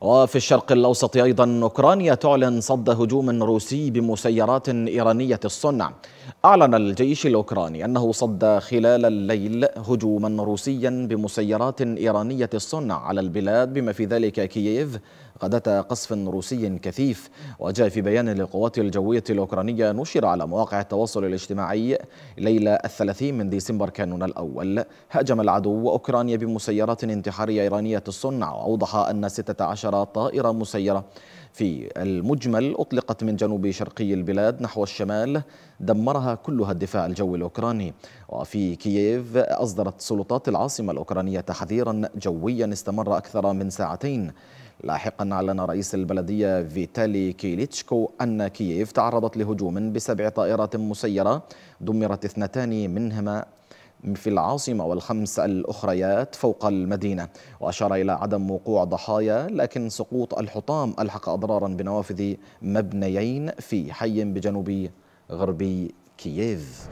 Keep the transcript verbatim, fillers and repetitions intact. وفي الشرق الأوسط أيضا أوكرانيا تعلن صد هجوم روسي بمسيرات إيرانية الصنع. أعلن الجيش الأوكراني أنه صد خلال الليل هجوما روسيا بمسيرات إيرانية الصنع على البلاد بما في ذلك كييف غداة قصف روسي كثيف. وجاء في بيان للقوات الجوية الأوكرانية نشر على مواقع التواصل الاجتماعي ليلة الثلاثين من ديسمبر كانون الأول، هاجم العدو أوكرانيا بمسيرات انتحارية إيرانية الصنع، وأوضح أن ستة عشر طائرة مسيرة في المجمل أطلقت من جنوب شرقي البلاد نحو الشمال دمرها كلها الدفاع الجوي الأوكراني. وفي كييف أصدرت سلطات العاصمة الأوكرانية تحذيرا جويا استمر أكثر من ساعتين. لاحقا أعلن رئيس البلدية فيتالي كليتشكو أن كييف تعرضت لهجوم بسبع طائرات مسيرة دمرت اثنتان منهما في العاصمة والخمس الأخريات فوق المدينة، وأشار إلى عدم وقوع ضحايا لكن سقوط الحطام ألحق أضرارا بنوافذ مبنيين في حي بجنوب غربي كييف.